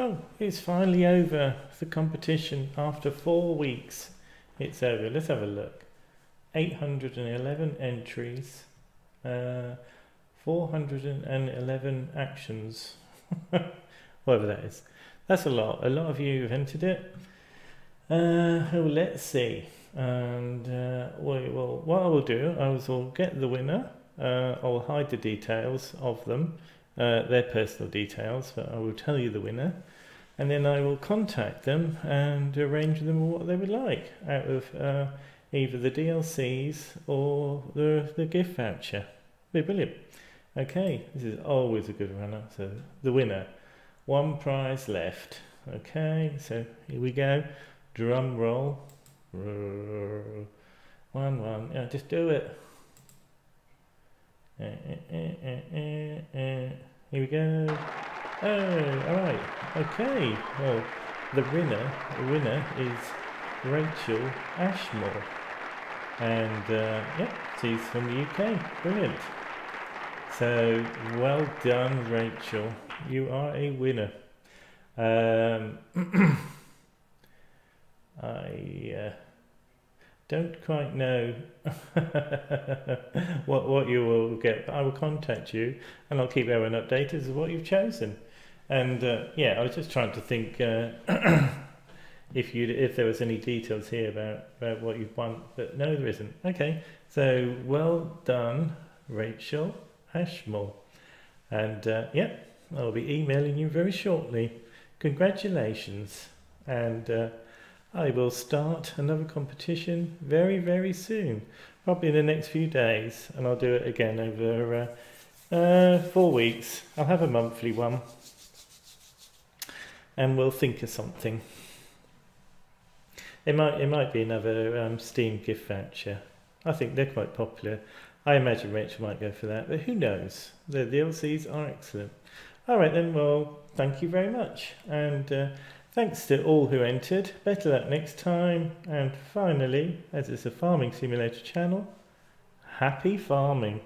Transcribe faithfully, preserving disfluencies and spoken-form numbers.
Well, it's finally over, the competition. After four weeks, it's over. Let's have a look. eight hundred eleven entries, uh, four hundred eleven actions, whatever that is. That's a lot. A lot of you have entered it. Uh, oh, let's see. And uh, well, what I will do, I will get the winner. Uh, I will hide the details of them. Uh, their personal details, but I will tell you the winner, and then I will contact them and arrange them what they would like out of uh, either the D L Cs or the, the gift voucher. They're brilliant. Okay, this is always a good runner. So the winner, one prize left. Okay, so here we go. Drum roll. One, one. Yeah, just do it. Uh, uh, uh, uh, uh. Here we go. Oh, alright. Okay. Well, the winner, the winner is Rachel Ashmore. And, uh, yep, she's from the U K. Brilliant. So, well done, Rachel. You are a winner. Um, I... Uh, don't quite know what what you will get, but I will contact you and I'll keep everyone updated as to what you've chosen. And uh, yeah, I was just trying to think uh, if you if there was any details here about, about what you've won, but no, there isn't. Okay, so well done, Rachel Ashmore. And uh, yeah, I'll be emailing you very shortly. Congratulations. And Uh, I will start another competition very, very soon, probably in the next few days, and I'll do it again over uh, uh, four weeks. I'll have a monthly one, and we'll think of something. It might, it might be another um, Steam gift voucher. I think they're quite popular. I imagine Rachel might go for that, but who knows? The D L Cs are excellent. All right then. Well, thank you very much, and. Uh, Thanks to all who entered, better luck next time, and finally, as it's a farming simulator channel, happy farming!